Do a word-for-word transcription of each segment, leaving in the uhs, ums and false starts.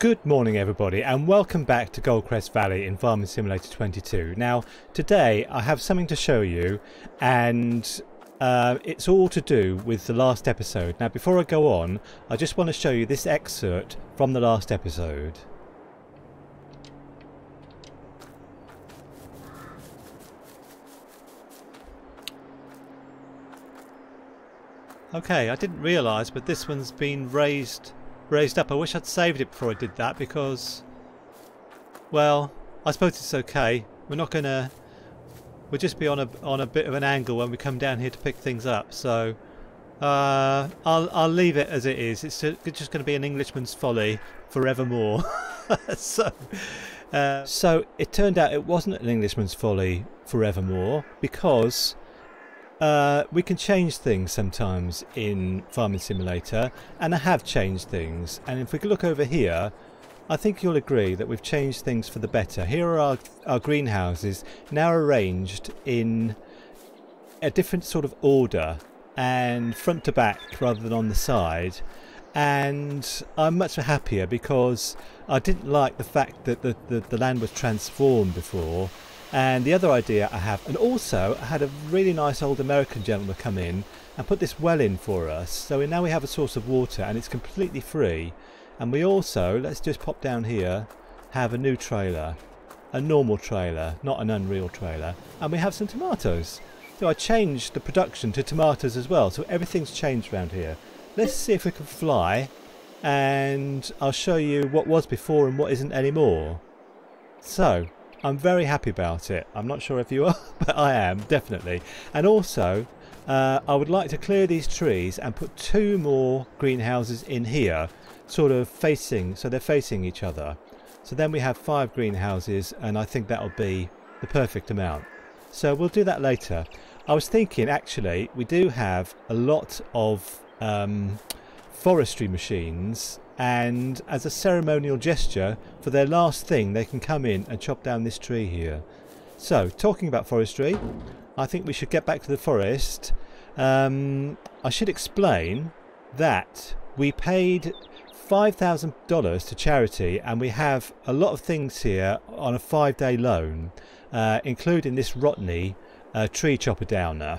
Good morning everybody, and welcome back to Goldcrest Valley in Farming Simulator twenty-two. Now today I have something to show you, and uh, it's all to do with the last episode. Now before I go on, I just want to show you this excerpt from the last episode. Okay, I didn't realise, but this one's been raised raised up. I wish I'd saved it before I did that, because, well, I suppose it's okay. We're not gonna, we'll just be on a on a bit of an angle when we come down here to pick things up. So uh, I'll I'll leave it as it is. It's just going to be an Englishman's folly forevermore. so uh, so it turned out it wasn't an Englishman's folly forevermore, because Uh, we can change things sometimes in Farming Simulator, and I have changed things. And if we look over here, I think you'll agree that we've changed things for the better. Here are our, our greenhouses now arranged in a different sort of order, and front to back rather than on the side. And I'm much happier, because I didn't like the fact that the, the, the land was transformed before. And the other idea I have, and also I had a really nice old American gentleman come in and put this well in for us, so now we have a source of water and it's completely free. And we also, let's just pop down here, have a new trailer, a normal trailer, not an Unreal trailer, and we have some tomatoes. So I changed the production to tomatoes as well, so everything's changed around here. Let's see if we can fly, and I'll show you what was before and what isn't anymore. So I'm very happy about it. I'm not sure if you are, but I am, definitely. And also, uh, I would like to clear these trees and put two more greenhouses in here, sort of facing, so they're facing each other. So then we have five greenhouses, and I think that'll be the perfect amount. So we'll do that later. I was thinking, actually, we do have a lot of um, forestry machines, and as a ceremonial gesture for their last thing, they can come in and chop down this tree here. So, talking about forestry, I think we should get back to the forest. Um, I should explain that we paid five thousand dollars to charity, and we have a lot of things here on a five-day loan, uh, including this Rottne uh, tree chopper downer.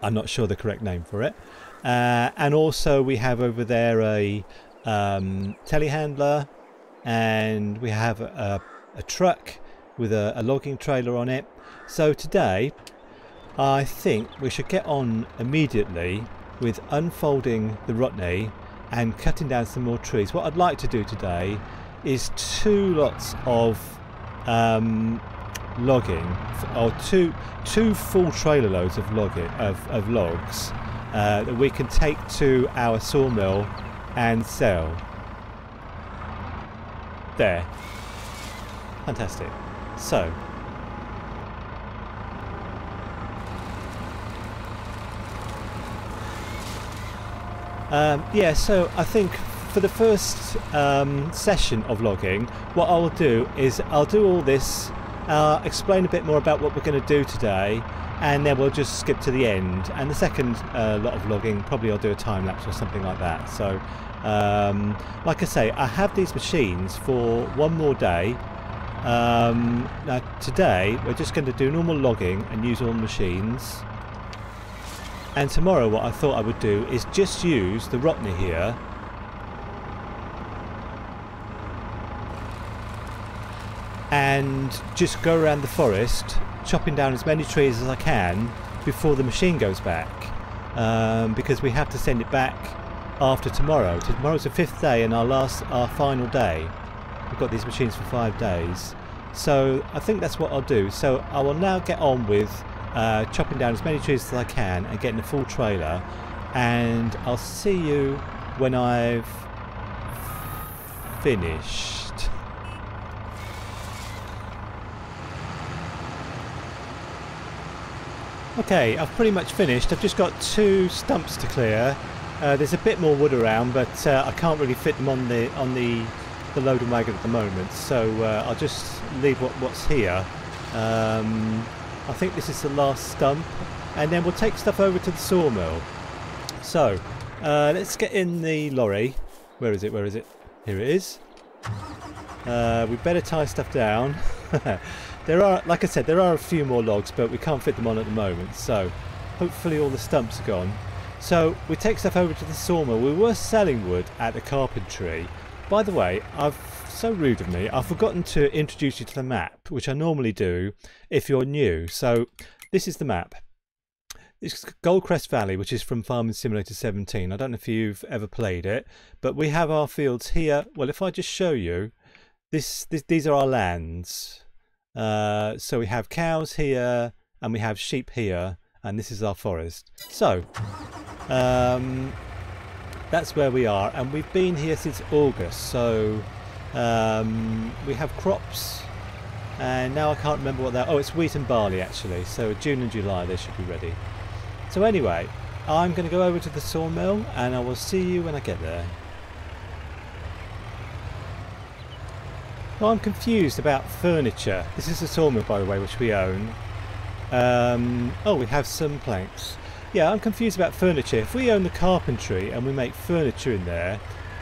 I'm not sure the correct name for it. Uh, and also we have over there a Um, telehandler, and we have a, a, a truck with a, a logging trailer on it. So today I think we should get on immediately with unfolding the Rottne and cutting down some more trees. What I'd like to do today is two lots of um, logging, or two two full trailer loads of logging of, of logs uh, that we can take to our sawmill and sell. There. Fantastic. So. Um, yeah, so I think for the first um, session of logging, what I'll do is I'll do all this, uh, explain a bit more about what we're going to do today, and then we'll just skip to the end. And the second uh, lot of logging, probably I'll do a time lapse or something like that. So, um, like I say, I have these machines for one more day. Um, now today, we're just going to do normal logging and use all the machines. And tomorrow, what I thought I would do is just use the Rottne here. And just go around the forest, chopping down as many trees as I can before the machine goes back, um, because we have to send it back after tomorrow. Tomorrow's the fifth day and our last, our final day. We've got these machines for five days, so I think that's what I'll do. So I will now get on with uh, chopping down as many trees as I can and getting a full trailer, and I'll see you when I've finished. Okay, I've pretty much finished. I've just got two stumps to clear. Uh, there's a bit more wood around, but uh, I can't really fit them on the on the, the loading wagon at the moment. So uh, I'll just leave what, what's here. Um, I think this is the last stump, and then we'll take stuff over to the sawmill. So uh, let's get in the lorry. Where is it? Where is it? Here it is. Uh, we better tie stuff down. There are, like I said, there are a few more logs, but we can't fit them on at the moment, so hopefully all the stumps are gone. So we take stuff over to the sawmill. We were selling wood at the carpentry. By the way, I've so rude of me, I've forgotten to introduce you to the map, which I normally do if you're new. So this is the map. This is Goldcrest Valley, which is from Farming Simulator seventeen. I don't know if you've ever played it, but we have our fields here. Well, if I just show you, this, this these are our lands. Uh, so we have cows here, and we have sheep here, and this is our forest. So, um, that's where we are, and we've been here since August. So, um, we have crops, and now I can't remember what they're... Oh, it's wheat and barley, actually. So June and July, they should be ready. So anyway, I'm going to go over to the sawmill and I will see you when I get there. Well, I'm confused about furniture. This is the sawmill, by the way, which we own. Um, oh, we have some planks. Yeah, I'm confused about furniture. If we own the carpentry and we make furniture in there,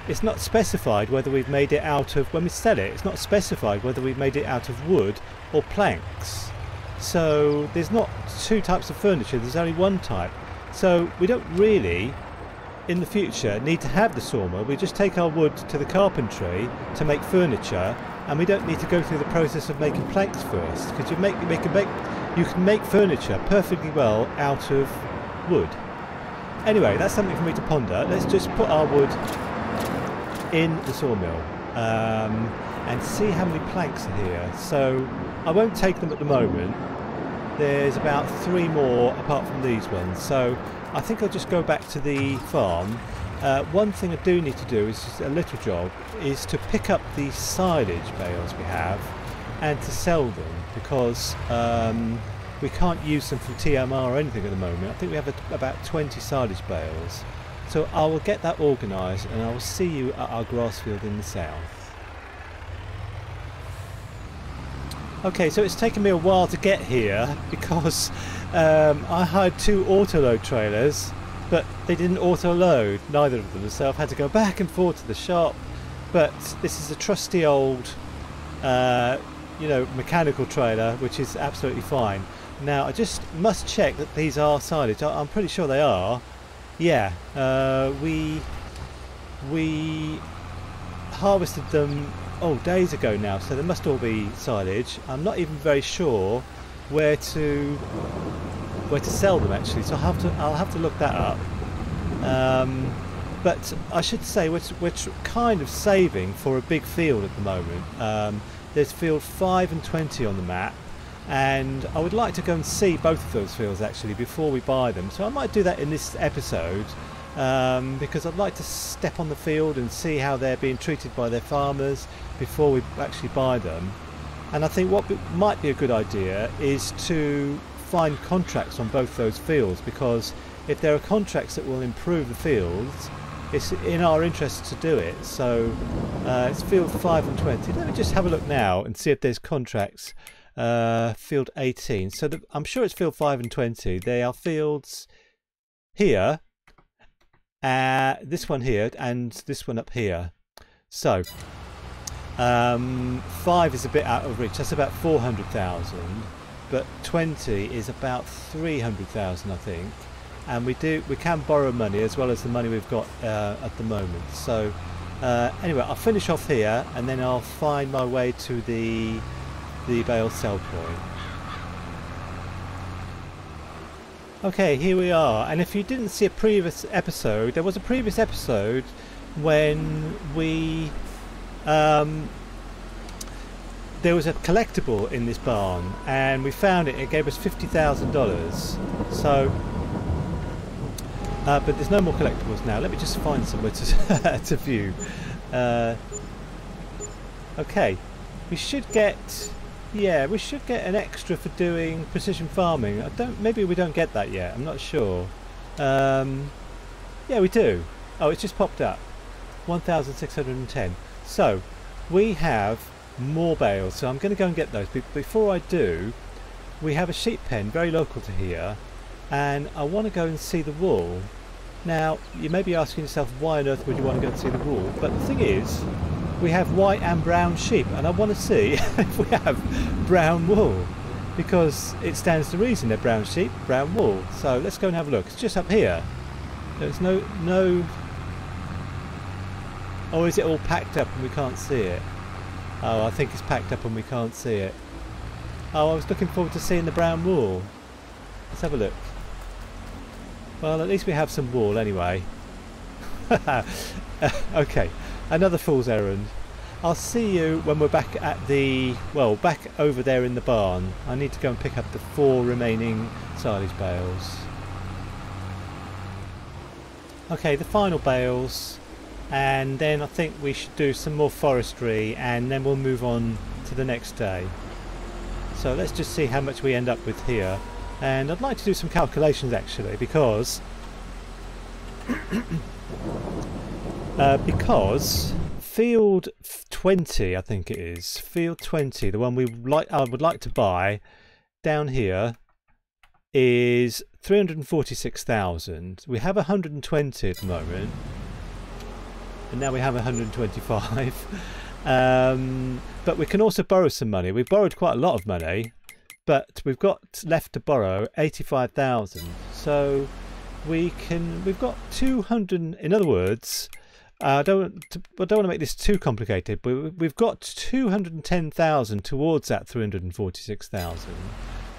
it's not specified whether we've made it out of... When we sell it, it's not specified whether we've made it out of wood or planks. So there's not two types of furniture, there's only one type. So we don't really, in the future, need to have the sawmill. We just take our wood to the carpentry to make furniture, and we don't need to go through the process of making planks first, because you, make, you, can make, you can make furniture perfectly well out of wood. Anyway, that's something for me to ponder. Let's just put our wood in the sawmill um, and see how many planks are here. So I won't take them at the moment. There's about three more apart from these ones, so I think I'll just go back to the farm. Uh, one thing I do need to do is just a little job is to pick up the silage bales we have and to sell them, because um, we can't use them for T M R or anything at the moment. I think we have a, about twenty silage bales. So I will get that organised and I will see you at our grass field in the south. Okay, so it's taken me a while to get here because um, I hired two autoload trailers, but they didn't autoload, neither of them, so I've had to go back and forth to the shop. But this is a trusty old, uh, you know, mechanical trailer, which is absolutely fine. Now, I just must check that these are silage. I I'm pretty sure they are. Yeah, uh, we we harvested them oh days ago now, so they must all be silage. I'm not even very sure where to where to sell them actually, so I'll have to I'll have to look that up. Um, but I should say we're we're kind of saving for a big field at the moment. Um, there's field five and twenty on the map. And I would like to go and see both of those fields actually before we buy them, so I might do that in this episode um, because I'd like to step on the field and see how they're being treated by their farmers before we actually buy them. And I think what might be a good idea is to find contracts on both those fields, because if there are contracts that will improve the fields, it's in our interest to do it. So uh, it's field five and twenty. Let me just have a look now and see if there's contracts. Uh, field eighteen, so the, I'm sure it's field five and twenty. They are fields here, uh, this one here and this one up here. So um, five is a bit out of reach, that's about four hundred thousand, but twenty is about three hundred thousand, I think, and we do we can borrow money as well as the money we've got uh, at the moment. So uh, anyway, I'll finish off here and then I'll find my way to the the bale sell point. Okay, here we are, and if you didn't see a previous episode, there was a previous episode when we um, there was a collectible in this barn and we found it. It gave us fifty thousand dollars, so uh, but there's no more collectibles now. Let me just find somewhere to, to view. Uh, okay, we should get Yeah, we should get an extra for doing precision farming. I don't. Maybe we don't get that yet. I'm not sure. Um, yeah, we do. Oh, it's just popped up. one thousand six hundred and ten. So, we have more bales. So I'm going to go and get those. But before I do, we have a sheep pen, very local to here. And I want to go and see the wool. Now, you may be asking yourself, why on earth would you want to go and see the wool? But the thing is, we have white and brown sheep, and I want to see if we have brown wool, because it stands to reason they're brown sheep, brown wool. So let's go and have a look. It's just up here. There's no no or oh, is it all packed up and we can't see it? Oh, I think it's packed up and we can't see it. Oh, I was looking forward to seeing the brown wool. Let's have a look. Well, at least we have some wool anyway. Okay, another fool's errand. I'll see you when we're back at the, well, back over there in the barn. I need to go and pick up the four remaining silage bales. Okay, the final bales, and then I think we should do some more forestry, and then we'll move on to the next day. So let's just see how much we end up with here. And I'd like to do some calculations actually, because uh, because field twenty, I think it is, field twenty, the one we like, I would like to buy down here, is three hundred forty-six thousand. We have one hundred twenty at the moment, and now we have one hundred twenty-five. Um, but we can also borrow some money. We've borrowed quite a lot of money, but we've got left to borrow eighty-five thousand. So we can, we've got two hundred. In other words, I uh, don't to, I don't want to make this too complicated, but we've got two hundred ten thousand towards that three hundred forty-six thousand.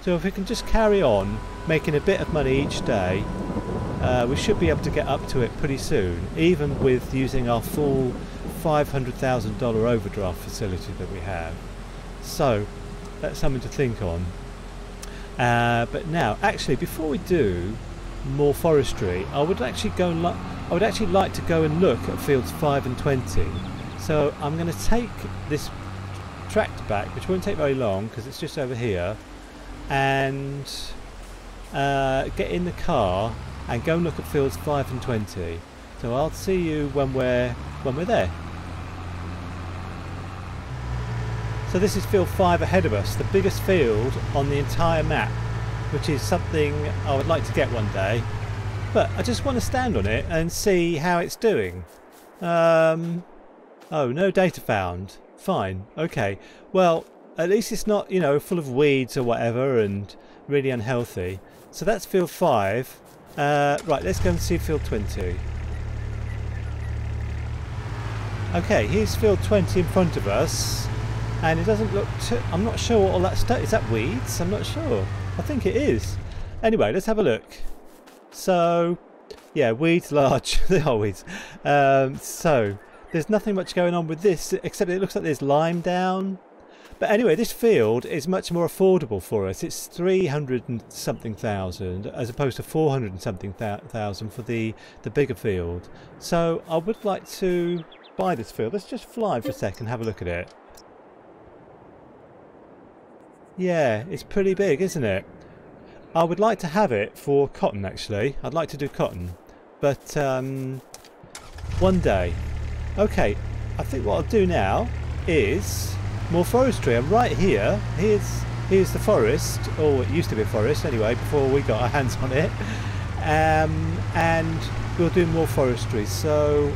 So if we can just carry on making a bit of money each day, uh, we should be able to get up to it pretty soon, even with using our full five hundred thousand dollar overdraft facility that we have. So that's something to think on. Uh, but now, actually, before we do more forestry, I would actually go and I would actually like to go and look at fields five and twenty. So I'm going to take this tract back, which won't take very long because it's just over here, and uh, get in the car and go and look at fields five and twenty. So I'll see you when we're when we're there. So this is field five ahead of us, the biggest field on the entire map, which is something I would like to get one day, but I just want to stand on it and see how it's doing. Um, oh, no data found. Fine, okay. Well, at least it's not, you know, full of weeds or whatever and really unhealthy. So that's field five. Uh, right, let's go and see field twenty. Okay, here's field twenty in front of us. And it doesn't look too... I'm not sure what all that stuff... Is that weeds? I'm not sure. I think it is. Anyway, let's have a look. So, yeah, weeds large. They are weeds. Um, so, there's nothing much going on with this, except it looks like there's lime down. But anyway, this field is much more affordable for us. It's three hundred and something thousand as opposed to four hundred and something thousand for the, the bigger field. So, I would like to buy this field. Let's just fly for a second and have a look at it. Yeah, it's pretty big, isn't it? I would like to have it for cotton, actually. I'd like to do cotton, but um, one day. Okay, I think what I'll do now is more forestry. I'm right here. Here's, here's the forest, or it used to be a forest anyway, before we got our hands on it. Um, and we'll do more forestry. So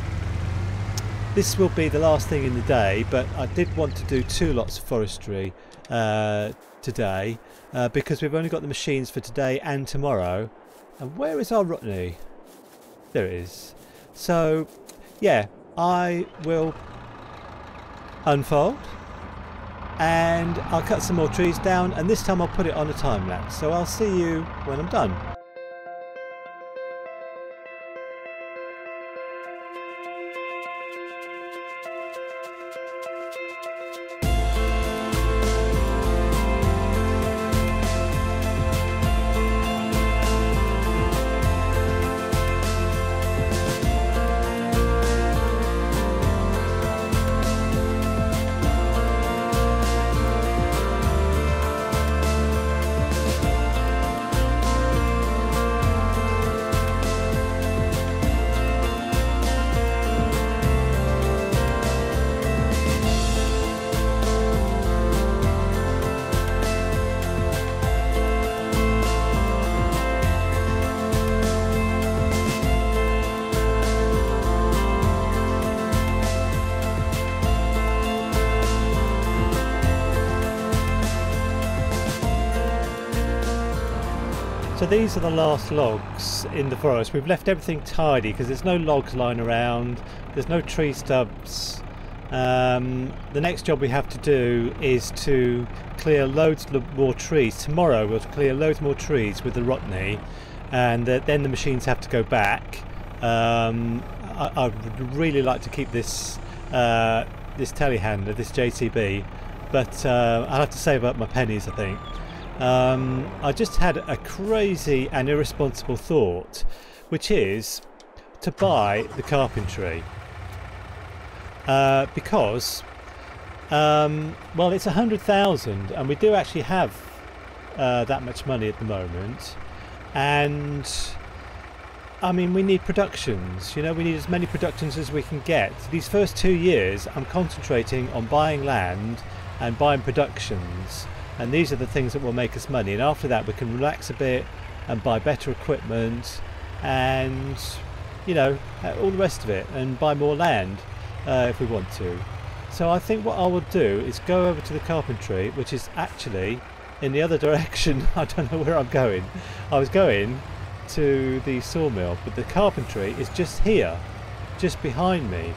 this will be the last thing in the day, but I did want to do two lots of forestry uh today, uh, because we've only got the machines for today and tomorrow. And where is our Rottne? There it is. So yeah, I will unfold and I'll cut some more trees down, and this time I'll put it on a time lapse. So I'll see you when I'm done. So these are the last logs in the forest. We've left everything tidy because there's no logs lying around, there's no tree stubs. Um, the next job we have to do is to clear loads more trees. Tomorrow we'll clear loads more trees with the Rottne, and uh, then the machines have to go back. Um, I, I would really like to keep this uh, this telehandler, this J C B, but uh, I'll have to save up my pennies, I think. Um, I just had a crazy and irresponsible thought, which is to buy the carpentry. Uh, because, um, well, it's a hundred thousand, and we do actually have uh, that much money at the moment. And I mean, we need productions. You know, we need as many productions as we can get. These first two years, I'm concentrating on buying land and buying productions, and these are the things that will make us money. And after that, we can relax a bit and buy better equipment, and you know, all the rest of it, and buy more land. Uh, if we want to. So I think what I will do is go over to the carpentry, which is actually in the other direction. I don't know where I'm going. I was going to the sawmill, but the carpentry is just here, just behind me.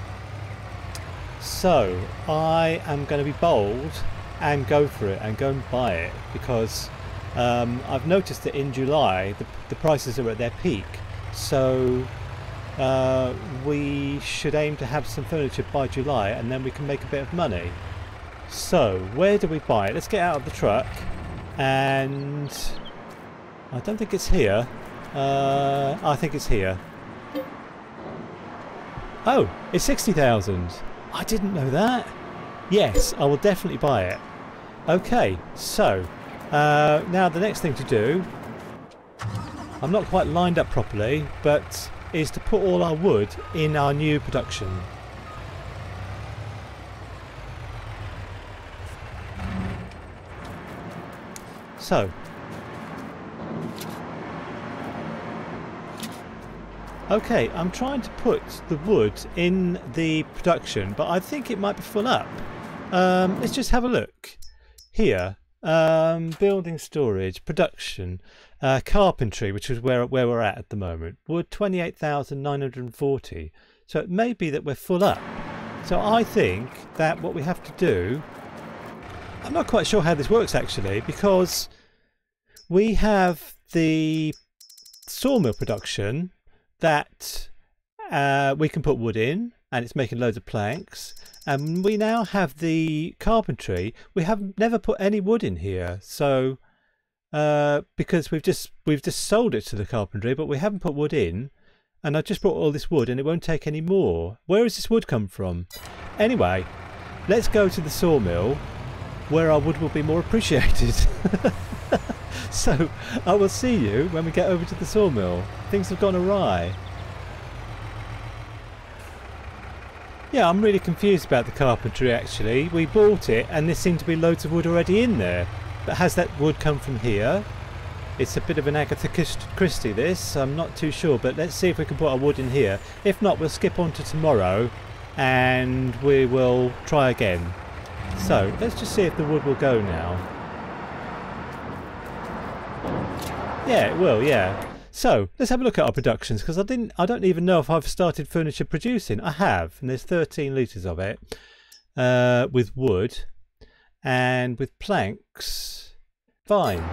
So I am going to be bold and go for it and go and buy it, because um, I've noticed that in July the, the prices are at their peak. So Uh, we should aim to have some furniture by July, and then we can make a bit of money. So where do we buy it? Let's get out of the truck, and I don't think it's here. Uh, I think it's here. Oh, it's sixty thousand. I didn't know that. Yes, I will definitely buy it. Okay, so uh, now the next thing to do, I'm not quite lined up properly, but is to put all our wood in our new production. So, okay, I'm trying to put the wood in the production, but I think it might be full up. Um, let's just have a look here. Um, building storage, production, uh, carpentry, which is where where we're at at the moment. Wood twenty-eight thousand nine hundred forty. So it may be that we're full up. So I think that what we have to do, I'm not quite sure how this works actually, because we have the sawmill production that uh, we can put wood in, and it's making loads of planks. And we now have the carpentry. We have never put any wood in here, so uh, because we've just we've just sold it to the carpentry, but we haven't put wood in. And I just brought all this wood, and it won't take any more. Where has this wood come from? Anyway, let's go to the sawmill, where our wood will be more appreciated. So I will see you when we get over to the sawmill. Things have gone awry. Yeah, I'm really confused about the carpentry actually. We bought it and there seemed to be loads of wood already in there. But has that wood come from here? It's a bit of an Agatha Christie this, I'm not too sure, but let's see if we can put our wood in here. If not, we'll skip on to tomorrow and we will try again. So, let's just see if the wood will go now. Yeah, it will, yeah. So let's have a look at our productions, because I didn't, I don't even know if I've started furniture producing. I have, and there's thirteen litres of it uh, with wood and with planks. Fine,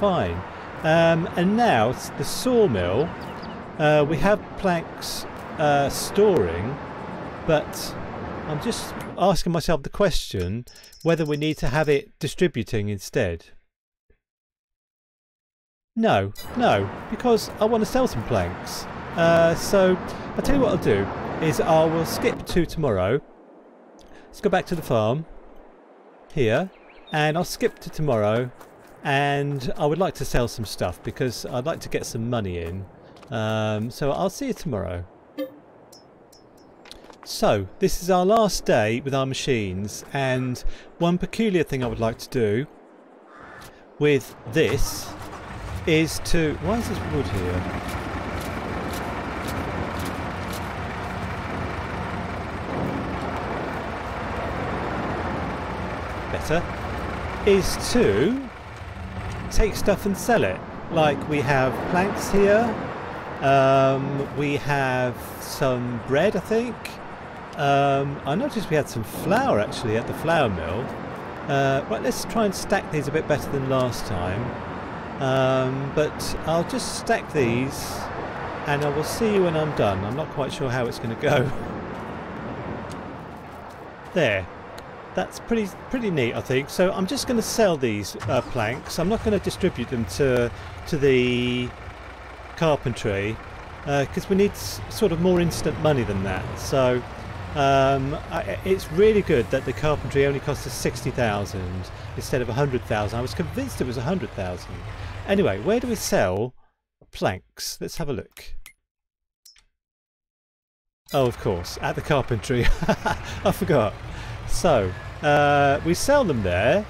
fine. Um, and now the sawmill, uh, we have planks uh, storing, but I'm just asking myself the question whether we need to have it distributing instead. No, no, because I want to sell some planks. Uh, so I'll tell you what I'll do is I will skip to tomorrow. Let's go back to the farm here, and I'll skip to tomorrow, and I would like to sell some stuff because I'd like to get some money in. Um, so I'll see you tomorrow. So this is our last day with our machines, and one peculiar thing I would like to do with this is to... Why is this wood here? Better. Is to take stuff and sell it. like we have planks here, um, we have some bread, I think. Um, I noticed we had some flour actually at the flour mill. Uh, right, let's try and stack these a bit better than last time. Um, but I'll just stack these and I will see you when I'm done. I'm not quite sure how it's going to go. There. That's pretty pretty neat, I think. So I'm just going to sell these uh, planks. I'm not going to distribute them to to the carpentry because uh, we need sort of more instant money than that. So um, I, it's really good that the carpentry only cost us sixty thousand instead of a hundred thousand. I was convinced it was a hundred thousand. Anyway, where do we sell planks? Let's have a look. Oh, of course, at the carpentry. I forgot. So uh, we sell them there,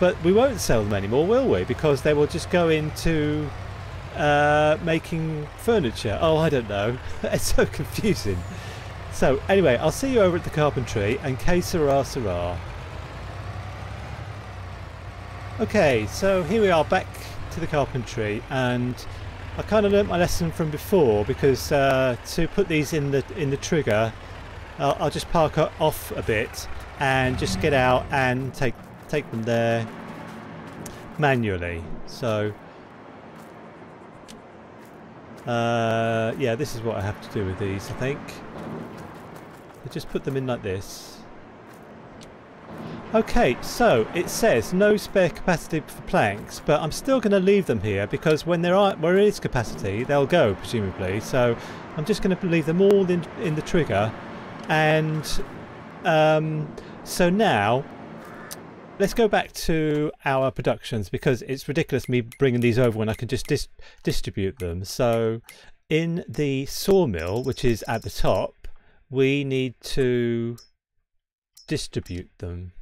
but we won't sell them anymore, will we? Because they will just go into uh, making furniture. Oh, I don't know. It's so confusing. So anyway, I'll see you over at the carpentry, and que sera, sera. Okay, so here we are back to the carpentry, and I kind of learnt my lesson from before, because uh, to put these in the in the trigger, I'll, I'll just park her off a bit and just get out and take take them there manually. So uh, yeah, this is what I have to do with these, I think. I just put them in like this. Okay, so it says no spare capacity for planks, but I'm still going to leave them here because when there are where is capacity, they'll go presumably. So I'm just going to leave them all in in the trigger. And um, so now let's go back to our productions, because it's ridiculous me bringing these over when I can just dis distribute them. So in the sawmill, which is at the top, we need to distribute them.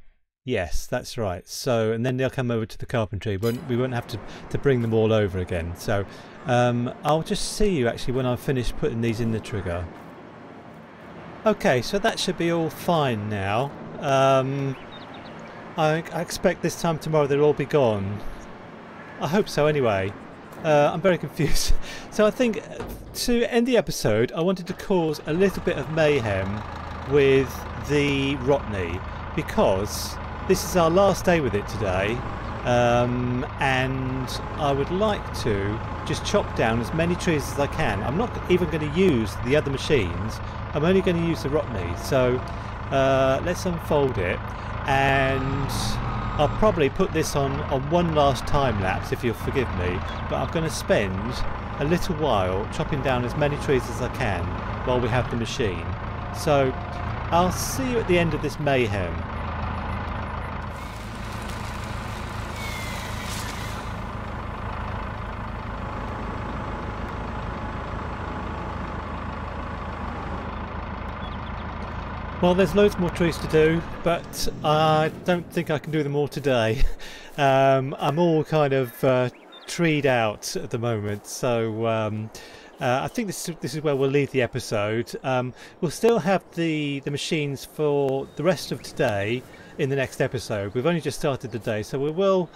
Yes, that's right. So, and then they'll come over to the carpentry. We won't, we won't have to, to bring them all over again. So um, I'll just see you actually when I've finished putting these in the trigger. Okay, so that should be all fine now. Um, I, I expect this time tomorrow they'll all be gone. I hope so anyway. Uh, I'm very confused. So I think to end the episode, I wanted to cause a little bit of mayhem with the Rottne, because this is our last day with it today. Um, and I would like to just chop down as many trees as I can. I'm not even going to use the other machines. I'm only going to use the Rottne, so uh, let's unfold it, and I'll probably put this on, on one last time lapse, if you'll forgive me, but I'm going to spend a little while chopping down as many trees as I can while we have the machine. So I'll see you at the end of this mayhem. Well, there's loads more trees to do, but I don't think I can do them all today. um, I'm all kind of uh, treed out at the moment, so um, uh, I think this, this is where we'll leave the episode. Um, we'll still have the, the machines for the rest of today in the next episode. We've only just started the day, so we will...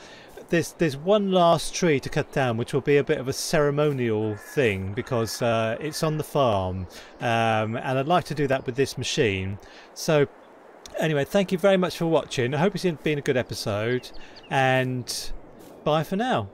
There's, there's one last tree to cut down, which will be a bit of a ceremonial thing, because uh, it's on the farm, um, and I'd like to do that with this machine. So anyway, thank you very much for watching. I hope it's been a good episode, and bye for now.